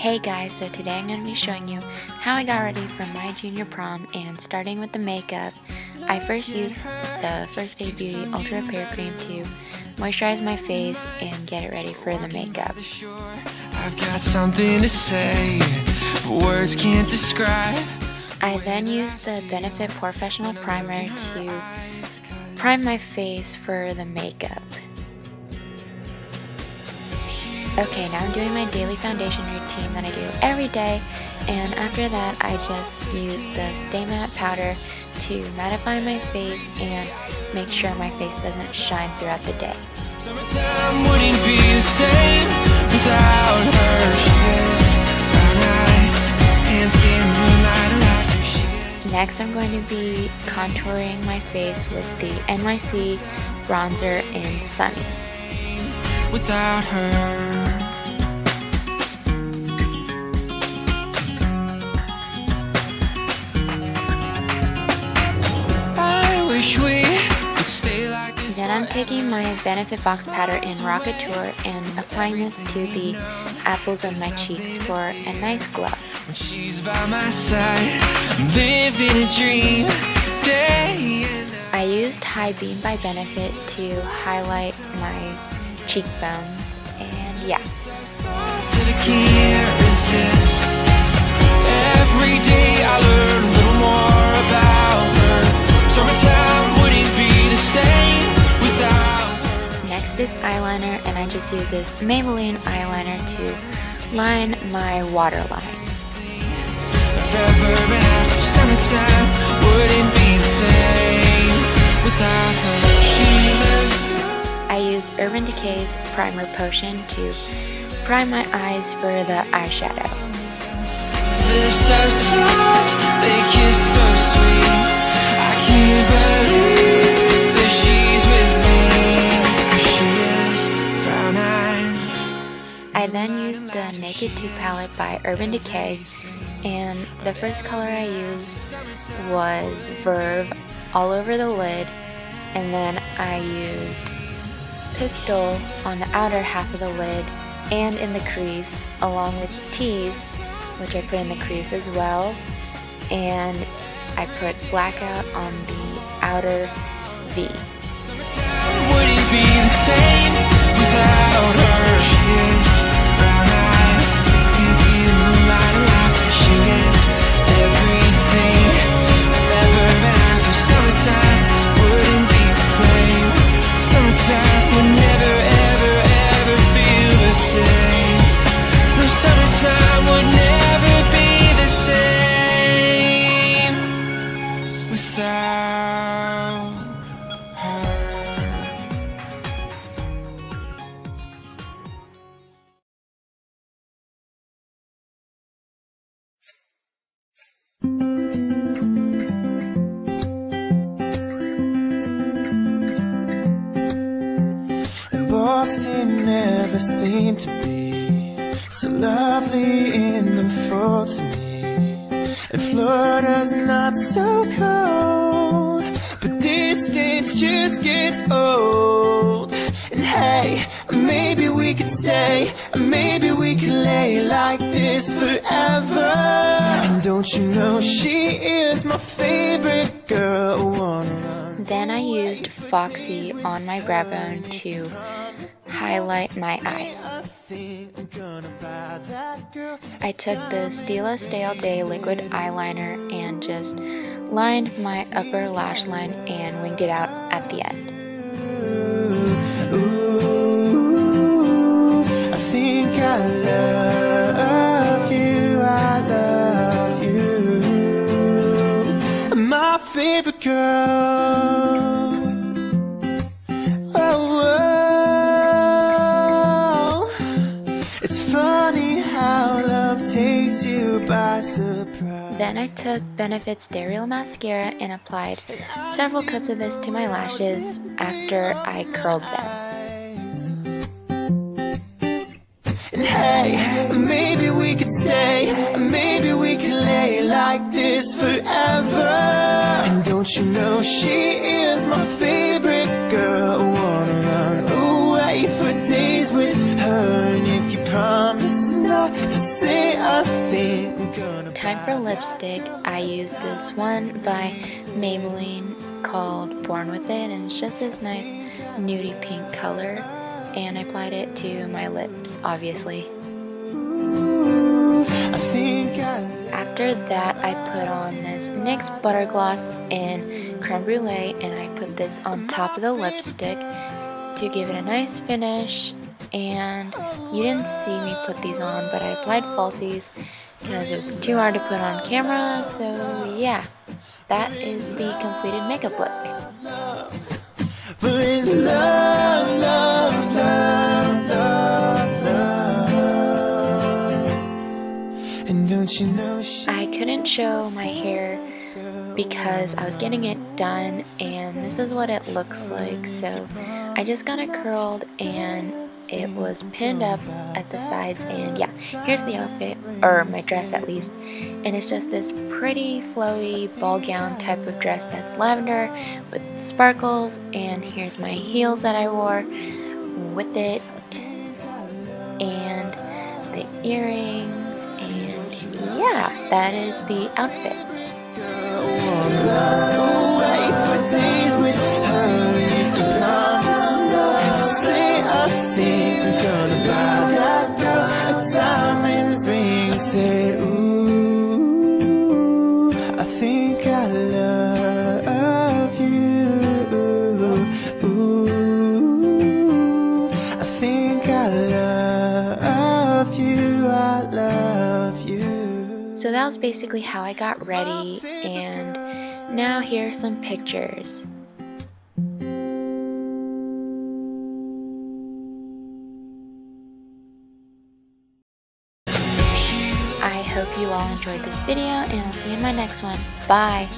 Hey guys, so today I'm going to be showing you how I got ready for my junior prom, and starting with the makeup, I first used the First Aid Beauty Ultra Repair Cream to moisturize my face and get it ready for the makeup. I've got something to say, but words can't describe. I then used the Benefit Porefessional Primer to prime my face for the makeup. Okay, now I'm doing my daily foundation routine that I do every day, and after that I just use the Stay Matte Powder to mattify my face and make sure my face doesn't shine throughout the day. Summertime wouldn't be the same without her. Next I'm going to be contouring my face with the NYC bronzer in Sunny. Without her. I wish we could stay like this. Then I'm taking my Benefit Box Powder in Rockateur and applying this to the apples of my cheeks for a nice glow. When she's by my side, living a dream day and night. I used High Beam by Benefit to highlight my cheekbones, and yeah. Every day I learn a little more about her. Summertime wouldn't be the same without her. Next is eyeliner, and I just use this Maybelline eyeliner to line my waterline. If ever after summertime wouldn't be the same without her. I use Urban Decay's Primer Potion to prime my eyes for the eyeshadow. I then used the Naked 2 palette by Urban Decay, and the first color I used was Verve all over the lid, and then I used Pistol on the outer half of the lid and in the crease, along with Tease, which I put in the crease as well, and I put Blackout on the outer V. Boston never seemed to be so lovely in the fall to me, and Florida's not so cold, but this things just gets old. And hey, maybe we could stay, maybe we could lay like this forever. And don't you know she is my favorite girl? Then I used Foxy on my brow bone to highlight my eyes. I took the Stila Stay All Day liquid eyeliner and just lined my upper lash line and winged it out at the end. I think I love you, I love you, my favorite girl. Then I took Benefit's Stereo mascara and applied several coats of this to my lashes after I curled them. And hey, maybe we could stay, maybe we could lay like this forever. And don't you know she is my favorite girl? I wanna run away for days with her, and if you promise not to say Time for lipstick. I use this one by Maybelline called Born With It, and it's just this nice nudie pink color, and I applied it to my lips, obviously. After that, I put on this NYX Butter Gloss in Creme Brulee, and I put this on top of the lipstick to give it a nice finish. And you didn't see me put these on, but I applied falsies because it was too hard to put on camera. So yeah, that is the completed makeup look. I couldn't show my hair because I was getting it done, and this is what it looks like. So I just got it curled and it was pinned up at the sides, and yeah, here's the outfit, or my dress at least. And it's just this pretty flowy ball gown type of dress that's lavender with sparkles, and here's my heels that I wore with it, and the earrings, and yeah, that is the outfit. So that was basically how I got ready, and now here are some pictures. I hope you all enjoyed this video, and I'll see you in my next one. Bye!